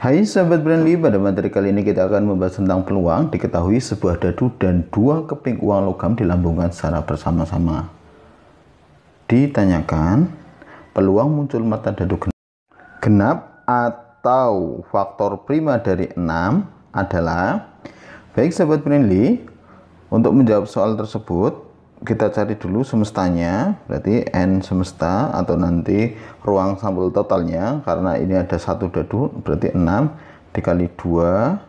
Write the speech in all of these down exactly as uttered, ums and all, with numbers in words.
Hai sahabat Brainly, pada materi kali ini kita akan membahas tentang peluang. Diketahui sebuah dadu dan dua keping uang logam dilambungkan secara bersama-sama. Ditanyakan, peluang muncul mata dadu genap, genap atau faktor prima dari enam adalah. Baik sahabat Brainly, untuk menjawab soal tersebut kita cari dulu semestanya, berarti N semesta atau nanti ruang sampul totalnya, karena ini ada satu dadu berarti enam dikali dua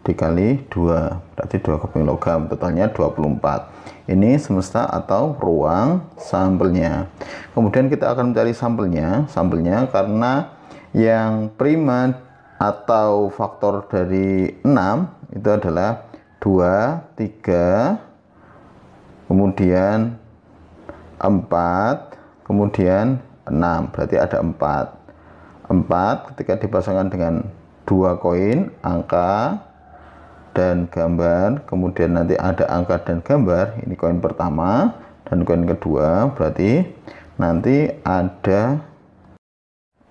dikali dua berarti dua keping logam, totalnya dua puluh empat. Ini semesta atau ruang sampulnya. Kemudian kita akan mencari sampulnya. Sampulnya karena yang prima atau faktor dari enam itu adalah dua, tiga, kemudian empat, kemudian enam, berarti ada empat empat ketika dipasangkan dengan dua koin, angka dan gambar, kemudian nanti ada angka dan gambar, ini koin pertama dan koin kedua, berarti nanti ada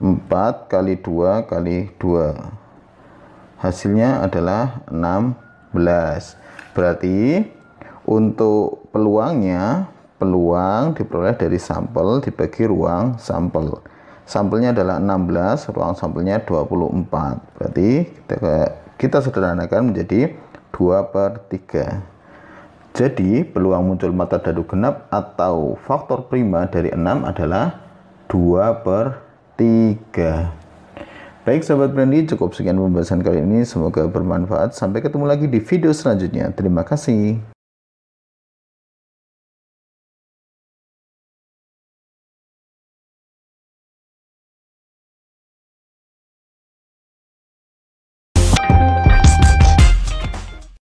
empat kali dua kali dua, hasilnya adalah enam belas. Berarti untuk peluangnya, peluang diperoleh dari sampel dibagi ruang sampel. Sampelnya adalah enam belas, ruang sampelnya dua puluh empat. Berarti kita, kita sederhanakan menjadi dua per tiga. Jadi peluang muncul mata dadu genap atau faktor prima dari enam adalah dua per tiga. Baik sahabat Brainly, cukup sekian pembahasan kali ini. Semoga bermanfaat. Sampai ketemu lagi di video selanjutnya. Terima kasih.